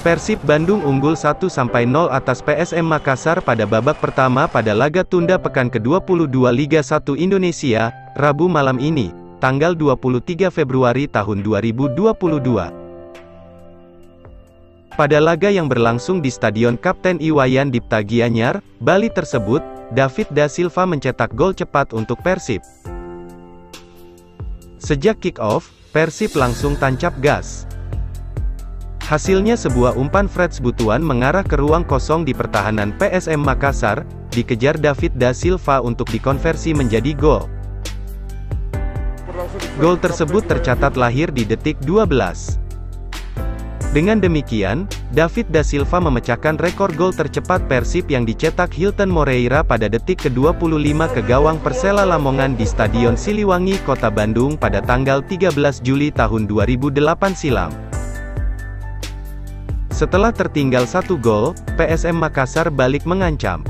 Persib Bandung unggul 1-0 atas PSM Makassar pada babak pertama pada laga tunda pekan ke-22 Liga 1 Indonesia, Rabu malam ini, tanggal 23 Februari tahun 2022. Pada laga yang berlangsung di Stadion Kapaten I Wayan Dipta Gianyar, Bali tersebut, David Da Silva mencetak gol cepat untuk Persib. Sejak kick-off, Persib langsung tancap gas. Hasilnya sebuah umpan Freds Butuan mengarah ke ruang kosong di pertahanan PSM Makassar, dikejar David Da Silva untuk dikonversi menjadi gol. Gol tersebut tercatat lahir di detik 12. Dengan demikian, David Da Silva memecahkan rekor gol tercepat Persib yang dicetak Hilton Moreira pada detik ke-25 ke gawang Persela Lamongan di Stadion Siliwangi, Kota Bandung pada tanggal 13 Juli tahun 2008 silam. Setelah tertinggal satu gol, PSM Makassar balik mengancam.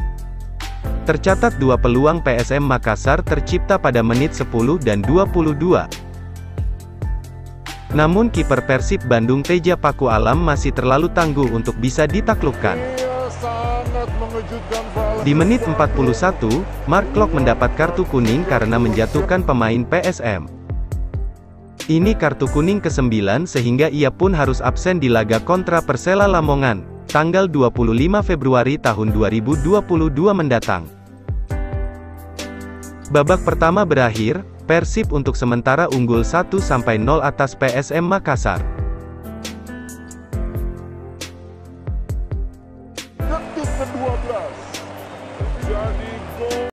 Tercatat dua peluang PSM Makassar tercipta pada menit 10 dan 22. Namun kiper Persib Bandung Teja Paku Alam masih terlalu tangguh untuk bisa ditaklukkan. Di menit 41, Marklock mendapat kartu kuning karena menjatuhkan pemain PSM. Ini kartu kuning ke-9 sehingga ia pun harus absen di laga kontra Persela Lamongan, tanggal 25 Februari tahun 2022 mendatang. Babak pertama berakhir, Persib untuk sementara unggul 1-0 atas PSM Makassar.